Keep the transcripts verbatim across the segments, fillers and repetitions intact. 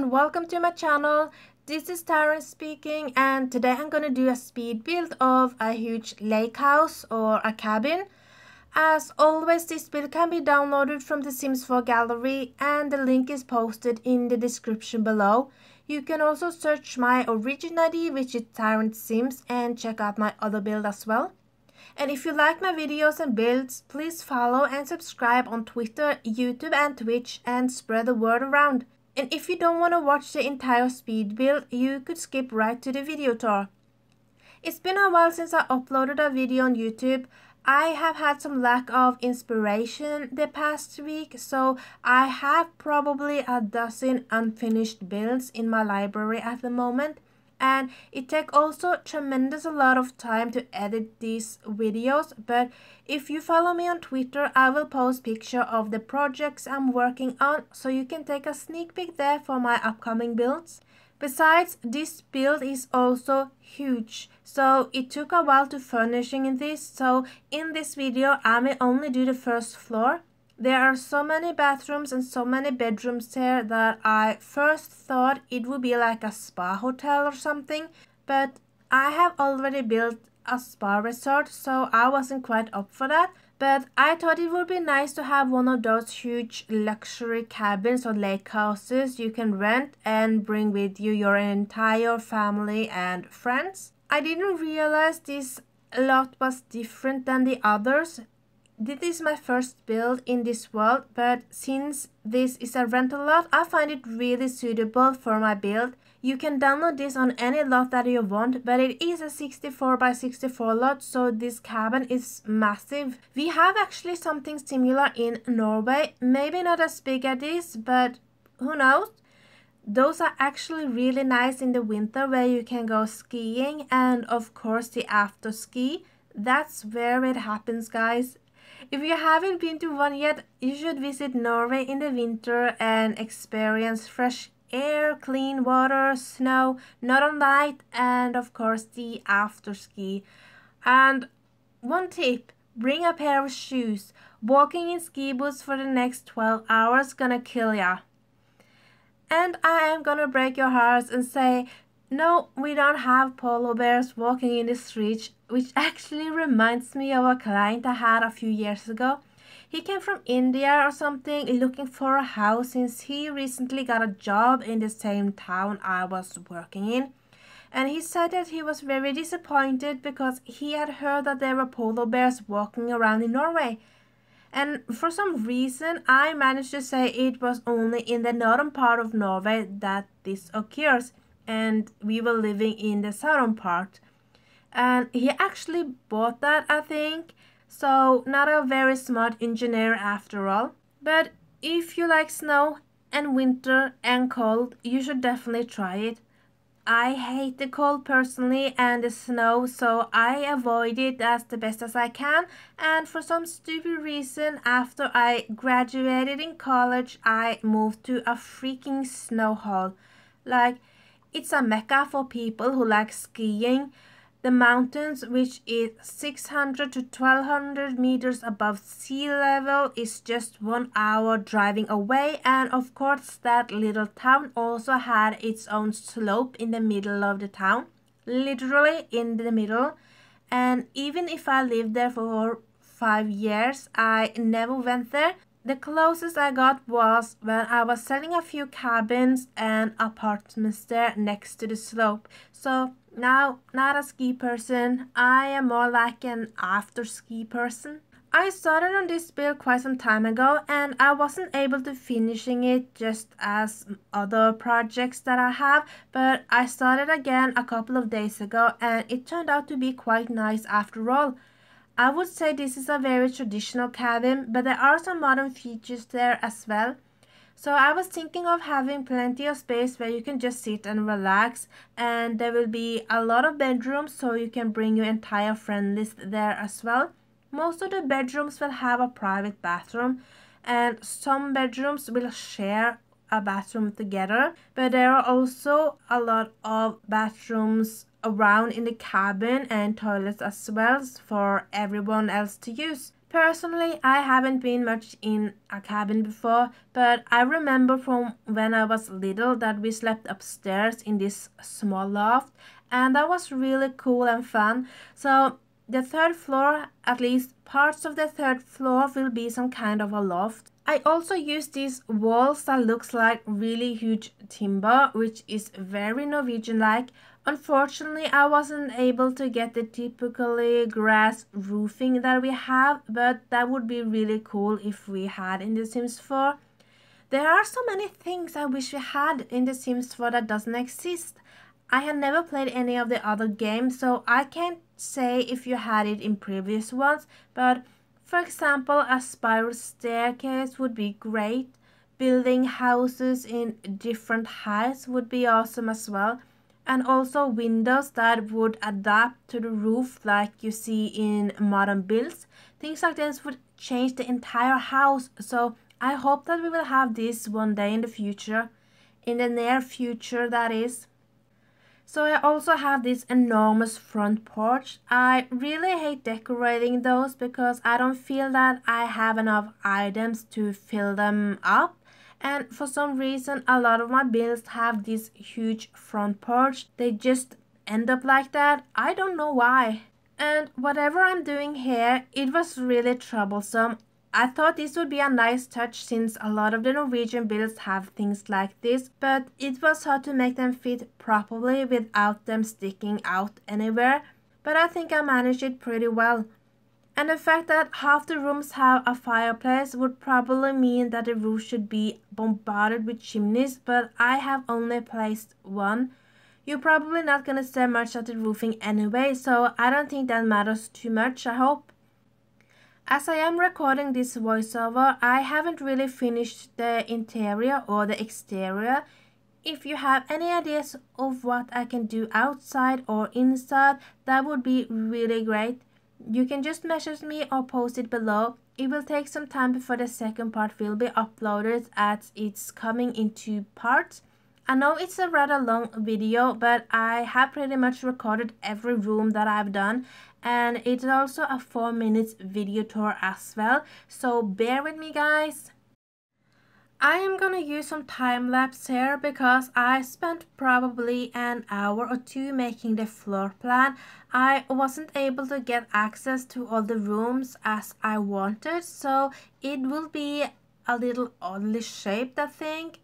and welcome to my channel. This is Tsiren speaking, and today I'm gonna do a speed build of a huge lake house or a cabin. As always, this build can be downloaded from the Sims four gallery and the link is posted in the description below. You can also search my original I D, which is Tsiren Sims, and check out my other build as well. And if you like my videos and builds, please follow and subscribe on Twitter, YouTube and Twitch, and spread the word around. And if you don't want to watch the entire speed build, you could skip right to the video tour. It's been a while since I uploaded a video on YouTube. I have had some lack of inspiration the past week, so I have probably a dozen unfinished builds in my library at the moment. And it takes also tremendous a lot of time to edit these videos, but if you follow me on Twitter, I will post picture of the projects I'm working on, so you can take a sneak peek there for my upcoming builds. Besides, this build is also huge, so it took a while to furnishing this, so in this video I may only do the first floor. There are so many bathrooms and so many bedrooms here that I first thought it would be like a spa hotel or something, but I have already built a spa resort, so I wasn't quite up for that. But I thought it would be nice to have one of those huge luxury cabins or lake houses you can rent and bring with you your entire family and friends. I didn't realize this lot was different than the others. This is my first build in this world, but since this is a rental lot, I find it really suitable for my build. You can download this on any lot that you want, but it is a sixty-four by sixty-four lot, so this cabin is massive. We have actually something similar in Norway, maybe not as big as this, but who knows? Those are actually really nice in the winter, where you can go skiing and of course the after ski. That's where it happens, guys. If you haven't been to one yet, you should visit Norway in the winter and experience fresh air, clean water, snow, northern light, and of course the after ski. And one tip, bring a pair of shoes. Walking in ski boots for the next twelve hours gonna kill ya. And I am gonna break your hearts and say, no, we don't have polar bears walking in the streets, which actually reminds me of a client I had a few years ago. He came from India or something looking for a house, since he recently got a job in the same town I was working in. And he said that he was very disappointed because he had heard that there were polar bears walking around in Norway. And for some reason, I managed to say it was only in the northern part of Norway that this occurs, and we were living in the southern part. And he actually bought that, I think, so not a very smart engineer after all. But if you like snow and winter and cold, you should definitely try it. I hate the cold personally and the snow, so I avoid it as the best as I can, and for some stupid reason, after I graduated in college, I moved to a freaking snow hole. Like, it's a mecca for people who like skiing. The mountains, which is six hundred to twelve hundred meters above sea level, is just one hour driving away, and of course that little town also had its own slope in the middle of the town, literally in the middle. And even if I lived there for five years, I never went there. The closest I got was when I was selling a few cabins and apartments there next to the slope. So now, not a ski person, I am more like an after ski person. I started on this build quite some time ago and I wasn't able to finishing it just as other projects that I have, but I started again a couple of days ago and it turned out to be quite nice after all. I would say this is a very traditional cabin, but there are some modern features there as well. So I was thinking of having plenty of space where you can just sit and relax, and there will be a lot of bedrooms, so you can bring your entire friend list there as well. Most of the bedrooms will have a private bathroom, and some bedrooms will share a bathroom together, but there are also a lot of bathrooms around in the cabin and toilets as well for everyone else to use. Personally, I haven't been much in a cabin before, but I remember from when I was little that we slept upstairs in this small loft, and that was really cool and fun. So the third floor, at least parts of the third floor, will be some kind of a loft. I also use these walls that looks like really huge timber, which is very Norwegian-like. Unfortunately, I wasn't able to get the typically grass roofing that we have, but that would be really cool if we had in The Sims four. There are so many things I wish we had in The Sims four that doesn't exist. I had never played any of the other games, so I can't say if you had it in previous ones, but for example, a spiral staircase would be great. Building houses in different heights would be awesome as well. And also windows that would adapt to the roof like you see in modern builds. Things like this would change the entire house, so I hope that we will have this one day in the future. In the near future, that is. So I also have this enormous front porch. I really hate decorating those because I don't feel that I have enough items to fill them up. And for some reason, a lot of my builds have this huge front porch. They just end up like that. I don't know why. And whatever I'm doing here, it was really troublesome. I thought this would be a nice touch since a lot of the Norwegian builds have things like this, but it was hard to make them fit properly without them sticking out anywhere. But I think I managed it pretty well. And the fact that half the rooms have a fireplace would probably mean that the roof should be bombarded with chimneys, but I have only placed one. You're probably not gonna stare much at the roofing anyway, so I don't think that matters too much, I hope. As I am recording this voiceover, I haven't really finished the interior or the exterior. If you have any ideas of what I can do outside or inside, that would be really great. You can just message me or post it below. It will take some time before the second part will be uploaded as it's coming in two parts. I know it's a rather long video, but I have pretty much recorded every room that I've done, and it's also a four minutes video tour as well, so bear with me guys. I am gonna use some time lapse here because I spent probably an hour or two making the floor plan. I wasn't able to get access to all the rooms as I wanted, so it will be a little oddly shaped I think,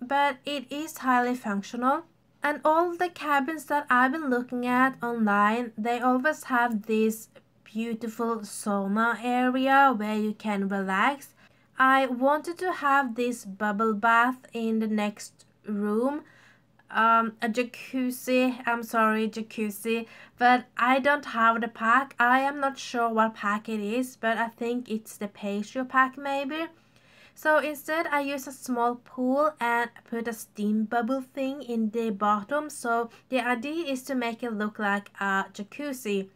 but it is highly functional. And all the cabins that I've been looking at online, they always have this beautiful sauna area where you can relax. I wanted to have this bubble bath in the next room, um, a jacuzzi, I'm sorry, jacuzzi, but I don't have the pack. I am not sure what pack it is, but I think it's the patio pack maybe. So instead I use a small pool and put a steam bubble thing in the bottom, so the idea is to make it look like a jacuzzi.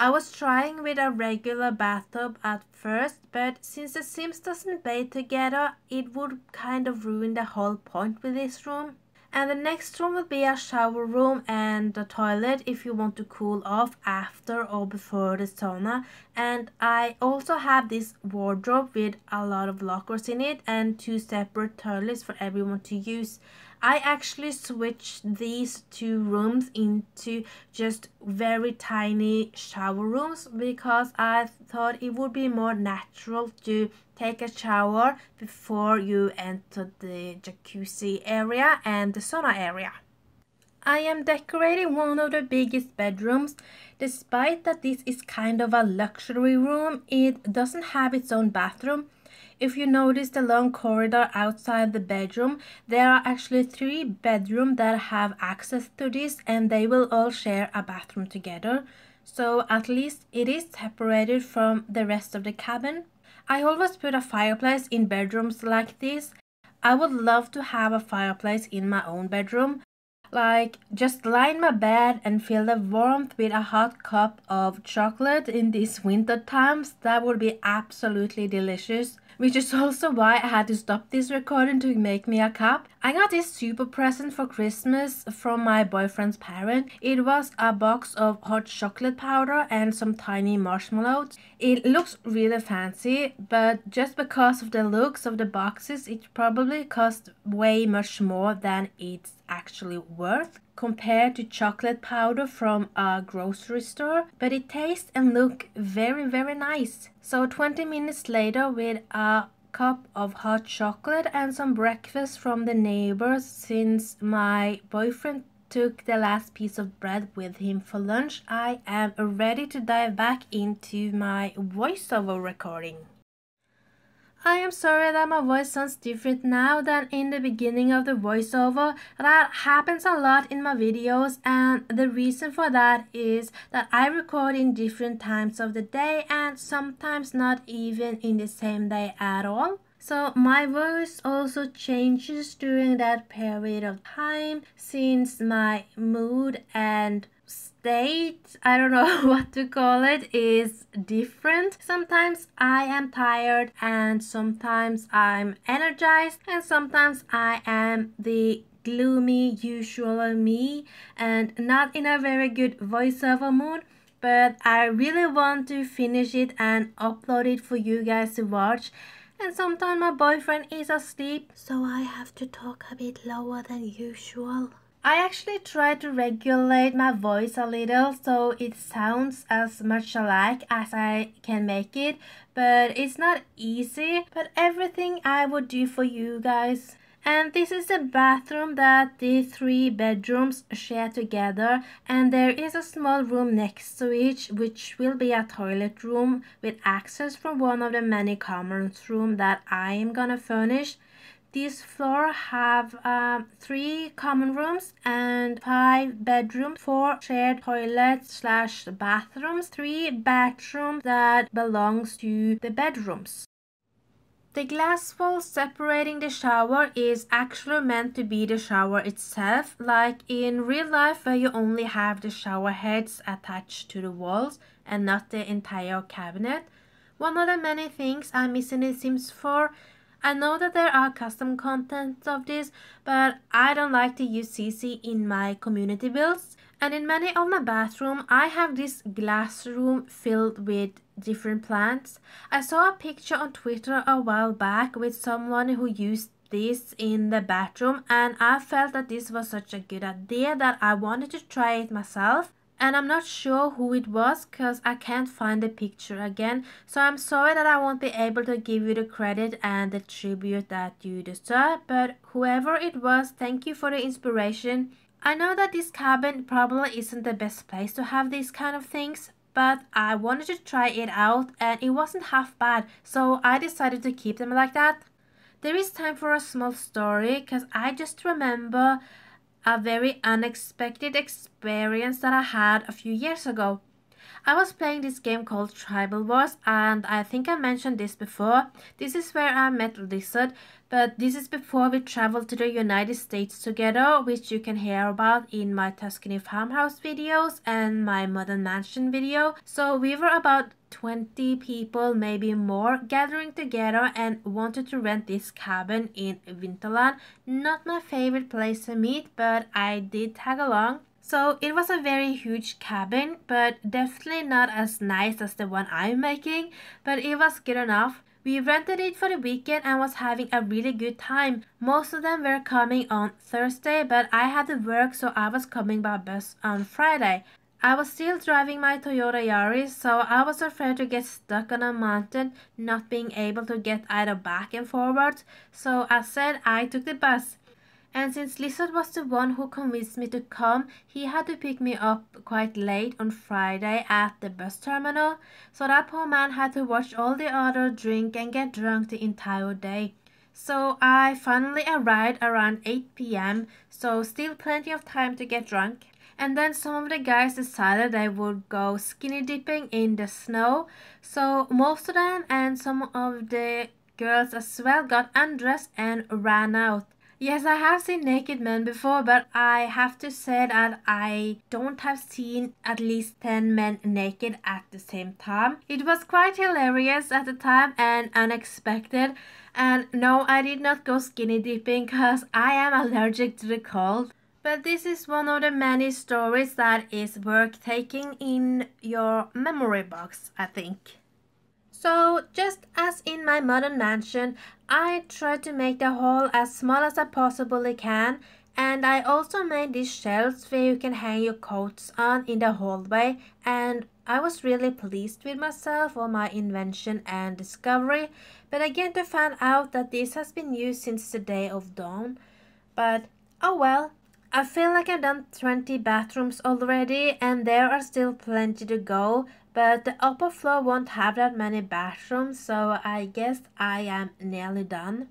I was trying with a regular bathtub at first, but since The Sims doesn't bathe together, it would kind of ruin the whole point with this room. And the next room will be a shower room and a toilet if you want to cool off after or before the sauna. And I also have this wardrobe with a lot of lockers in it and two separate toilets for everyone to use. I actually switched these two rooms into just very tiny shower rooms because I thought it would be more natural to take a shower before you enter the jacuzzi area and the sauna area. I am decorating one of the biggest bedrooms. Despite that this is kind of a luxury room, it doesn't have its own bathroom. If you notice the long corridor outside the bedroom, there are actually three bedrooms that have access to this, and they will all share a bathroom together. So at least it is separated from the rest of the cabin. I always put a fireplace in bedrooms like this. I would love to have a fireplace in my own bedroom. Like, just lie in my bed and feel the warmth with a hot cup of chocolate in these winter times. That would be absolutely delicious. Which is also why I had to stop this recording to make me a cup. I got this super present for Christmas from my boyfriend's parents. It was a box of hot chocolate powder and some tiny marshmallows. It looks really fancy, but just because of the looks of the boxes, it probably cost way much more than it's actually worth compared to chocolate powder from a grocery store, but it tastes and looks very very nice. So twenty minutes later, with a cup of hot chocolate and some breakfast from the neighbors, since my boyfriend took the last piece of bread with him for lunch, I am ready to dive back into my voiceover recording. I am sorry that my voice sounds different now than in the beginning of the voiceover. That happens a lot in my videos, and the reason for that is that I record in different times of the day and sometimes not even in the same day at all. So my voice also changes during that period of time, since my mood and state, I don't know what to call it, is different. Sometimes I am tired, and sometimes I'm energized, and sometimes I am the gloomy usual me and not in a very good voiceover mood. But I really want to finish it and upload it for you guys to watch. And sometimes my boyfriend is asleep, so I have to talk a bit lower than usual. I actually try to regulate my voice a little so it sounds as much alike as I can make it, but it's not easy. But everything I would do for you guys. And this is the bathroom that the three bedrooms share together, and there is a small room next to each, which will be a toilet room with access from one of the many common rooms that I am gonna furnish. This floor have uh, three common rooms and five bedrooms, four shared toilets slash bathrooms, three bathrooms that belongs to the bedrooms. The glass wall separating the shower is actually meant to be the shower itself, like in real life where you only have the shower heads attached to the walls and not the entire cabinet. One of the many things I miss in The Sims four. I know that there are custom contents of this, but I don't like to use C C in my community builds. And in many of my bathrooms, I have this glass room filled with different plants. I saw a picture on Twitter a while back with someone who used this in the bathroom, and I felt that this was such a good idea that I wanted to try it myself. And I'm not sure who it was because I can't find the picture again, so I'm sorry that I won't be able to give you the credit and the tribute that you deserve, but whoever it was, thank you for the inspiration. I know that this cabin probably isn't the best place to have these kind of things, but I wanted to try it out and it wasn't half bad, so I decided to keep them like that. There is time for a small story because I just remember a very unexpected experience that I had a few years ago. I was playing this game called Tribal Wars, and I think I mentioned this before. This is where I met Lizard, but this is before we traveled to the United States together, which you can hear about in my Tuscany farmhouse videos and my Modern Mansion video. So we were about twenty people, maybe more, gathering together and wanted to rent this cabin in Winterland. Not my favorite place to meet, but I did tag along. So it was a very huge cabin, but definitely not as nice as the one I'm making, but it was good enough. We rented it for the weekend and was having a really good time. Most of them were coming on Thursday, but I had to work, so I was coming by bus on Friday. I was still driving my Toyota Yaris, so I was afraid to get stuck on a mountain, not being able to get either back and forward, so I said I took the bus. And since Lizard was the one who convinced me to come, he had to pick me up quite late on Friday at the bus terminal, so that poor man had to watch all the others drink and get drunk the entire day. So I finally arrived around eight p m, so still plenty of time to get drunk. And then some of the guys decided they would go skinny dipping in the snow, so most of them and some of the girls as well got undressed and ran out. Yes, I have seen naked men before, but I have to say that I don't have seen at least ten men naked at the same time. It was quite hilarious at the time and unexpected. And no, I did not go skinny dipping because I am allergic to the cold. But this is one of the many stories that is worth taking in your memory box, I think. So, just as in my modern mansion, I try to make the hall as small as I possibly can, and I also made these shelves where you can hang your coats on in the hallway, and I was really pleased with myself for my invention and discovery, but I get to find out that this has been used since the day of dawn. But, oh well, I feel like I've done twenty bathrooms already, and there are still plenty to go. But the upper floor won't have that many bathrooms, so I guess I am nearly done.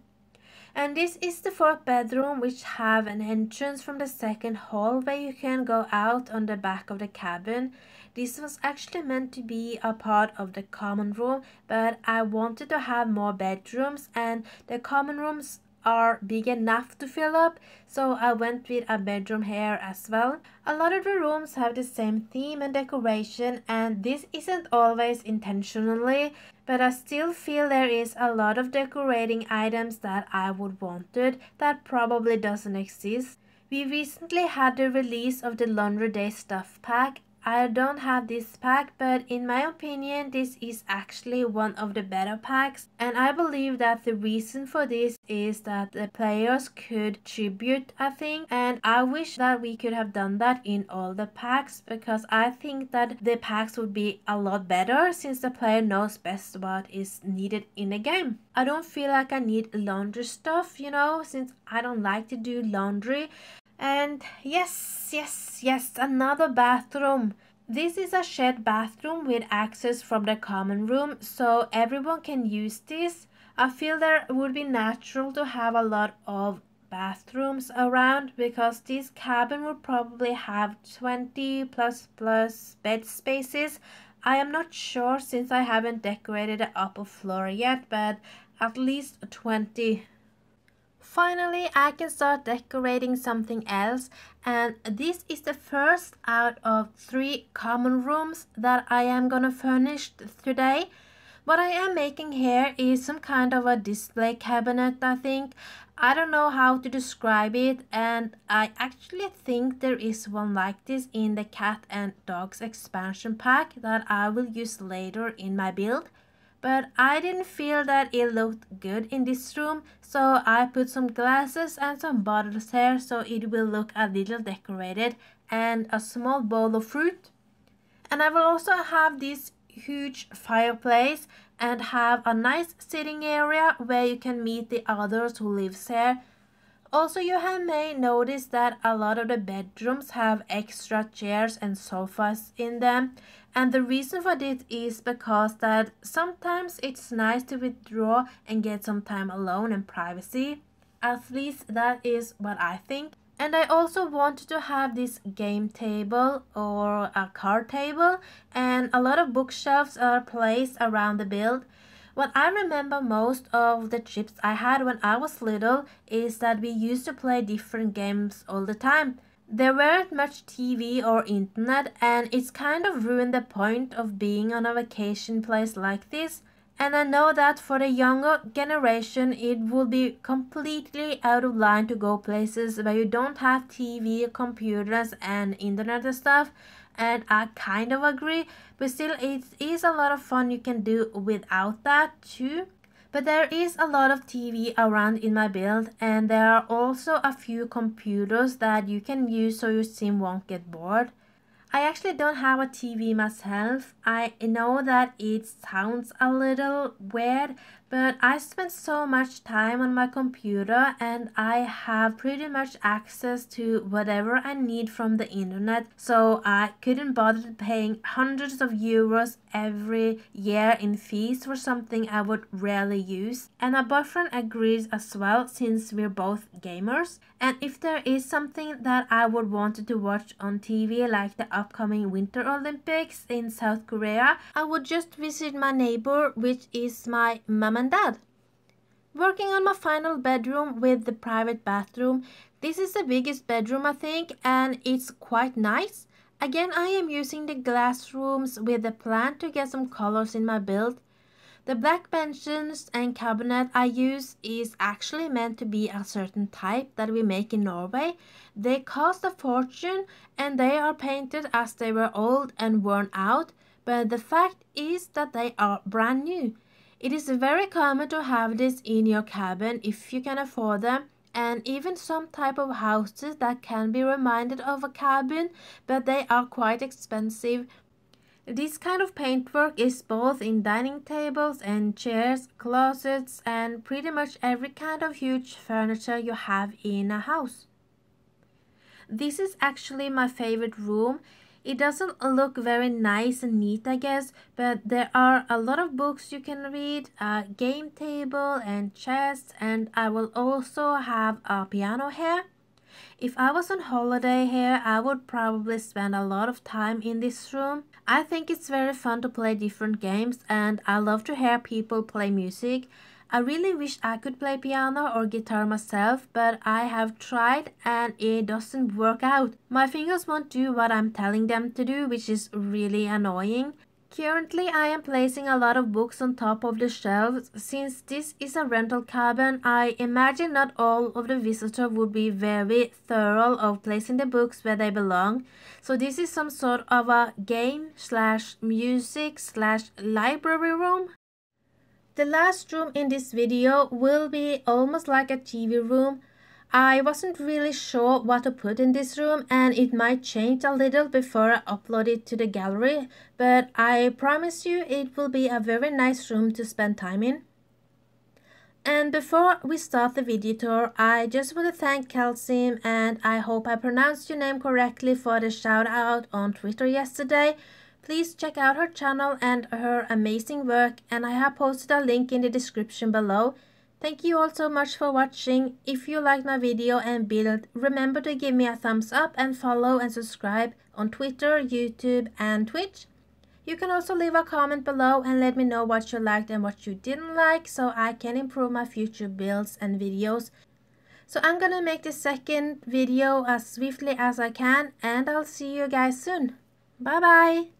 And this is the fourth bedroom, which have an entrance from the second hall where you can go out on the back of the cabin. This was actually meant to be a part of the common room, but I wanted to have more bedrooms, and the common rooms are big enough to fill up, so I went with a bedroom here as well. A lot of the rooms have the same theme and decoration, and this isn't always intentionally, but I still feel there is a lot of decorating items that I would wanted that probably doesn't exist. We recently had the release of the Laundry Day stuff pack. I don't have this pack, but in my opinion this is actually one of the better packs, and I believe that the reason for this is that the players could tribute, I think, and I wish that we could have done that in all the packs, because I think that the packs would be a lot better since the player knows best what is needed in the game. I don't feel like I need laundry stuff, you know, since I don't like to do laundry. And yes, yes, yes, another bathroom. This is a shared bathroom with access from the common room, so everyone can use this. I feel there would be natural to have a lot of bathrooms around, because this cabin would probably have twenty plus plus bed spaces. I am not sure since I haven't decorated the upper floor yet, but at least twenty. Finally, I can start decorating something else, and this is the first out of three common rooms that I am gonna furnish today. What I am making here is some kind of a display cabinet, I think. I don't know how to describe it, and I actually think there is one like this in the Cat and Dogs expansion pack that I will use later in my build. But I didn't feel that it looked good in this room, so I put some glasses and some bottles here so it will look a little decorated, and a small bowl of fruit. And I will also have this huge fireplace and have a nice sitting area where you can meet the others who lives here. Also, you have may notice that a lot of the bedrooms have extra chairs and sofas in them, and the reason for this is because that sometimes it's nice to withdraw and get some time alone and privacy. At least that is what I think. And I also wanted to have this game table or a card table, and a lot of bookshelves are placed around the build. What I remember most of the trips I had when I was little is that we used to play different games all the time. There weren't much T V or internet, and it's kind of ruined the point of being on a vacation place like this. And I know that for the younger generation it would be completely out of line to go places where you don't have T V, computers and internet and stuff. And I kind of agree, but still it is a lot of fun you can do without that too. But there is a lot of T V around in my build, and there are also a few computers that you can use so your sim won't get bored. I actually don't have a T V myself. I know that it sounds a little weird, but I spend so much time on my computer, and I have pretty much access to whatever I need from the internet, so I couldn't bother paying hundreds of euros every year in fees for something I would rarely use. And my boyfriend agrees as well, since we're both gamers. And if there is something that I would want to watch on T V, like the upcoming Winter Olympics in South Korea, I would just visit my neighbor, which is my mom and dad. Working on my final bedroom with the private bathroom. This is the biggest bedroom I think, and it's quite nice. Again, I am using the glass rooms with the plant to get some colors in my build. The black benches and cabinet I use is actually meant to be a certain type that we make in Norway. They cost a fortune and they are painted as they were old and worn out, but the fact is that they are brand new. It is very common to have this in your cabin if you can afford them, and even some type of houses that can be reminded of a cabin, but they are quite expensive. This kind of paintwork is both in dining tables and chairs, closets, and pretty much every kind of huge furniture you have in a house. This is actually my favorite room. It doesn't look very nice and neat, I guess, but there are a lot of books you can read, a game table and chess, and I will also have a piano here. If I was on holiday here, I would probably spend a lot of time in this room. I think it's very fun to play different games, and I love to hear people play music. I really wish I could play piano or guitar myself, but I have tried and it doesn't work out. My fingers won't do what I'm telling them to do, which is really annoying. Currently, I am placing a lot of books on top of the shelves. Since this is a rental cabin, I imagine not all of the visitors would be very thorough of placing the books where they belong. So this is some sort of a game slash music slash library room. The last room in this video will be almost like a T V room. I wasn't really sure what to put in this room, and it might change a little before I upload it to the gallery, but I promise you it will be a very nice room to spend time in. And before we start the video tour, I just want to thank Khaleesim, and I hope I pronounced your name correctly, for the shout out on Twitter yesterday. Please check out her channel and her amazing work, and I have posted a link in the description below. Thank you all so much for watching. If you liked my video and build, remember to give me a thumbs up and follow and subscribe on Twitter, YouTube and Twitch. You can also leave a comment below and let me know what you liked and what you didn't like, so I can improve my future builds and videos. So I'm gonna make the second video as swiftly as I can, and I'll see you guys soon. Bye bye!